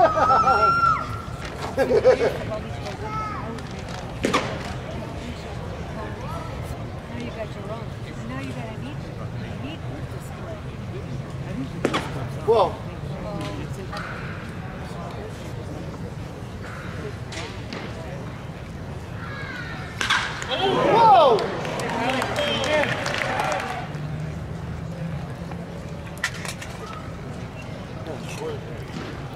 Whoa. Oh. Whoa! That's